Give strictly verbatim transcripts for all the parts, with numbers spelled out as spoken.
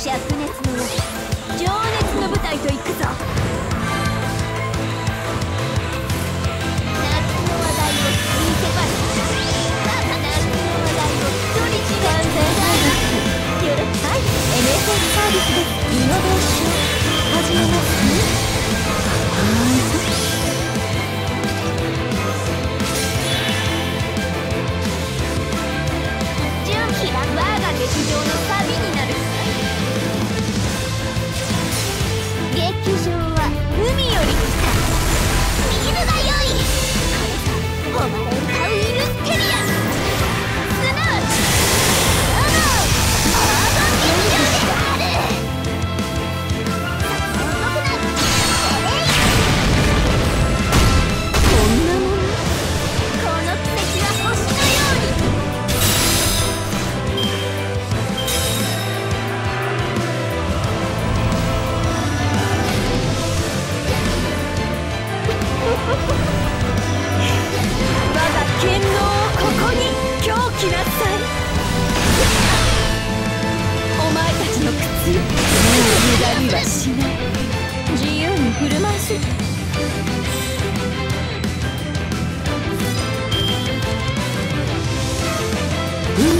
灼熱の夜、情熱の舞台と行くぞ。夏の話題を見せばいい。夏の話題を独り占め。よろしく。はい、エヌエスエス サービスでイノベーション始めますね。劇場の旅になる。劇場は海より来た。水が良い。これがお前を買うイルステリア、すなわちあの黄金劇場である。こんなもの、この奇跡は星のように。我が剣のここに今日来なさい。お前たちの靴、無駄にはしない。自由に振る舞いし。うんうん、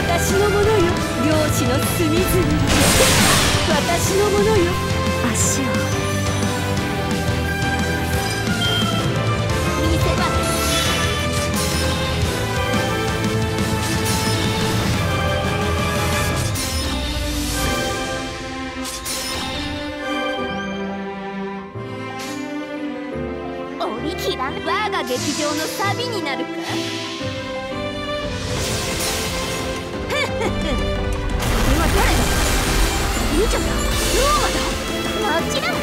私のものよ、漁師の隅々。私のものよ、足を見せば。おりきらん、我が劇場のサビになるか。これは誰だ？リチョだ、ローマだ、間違いない。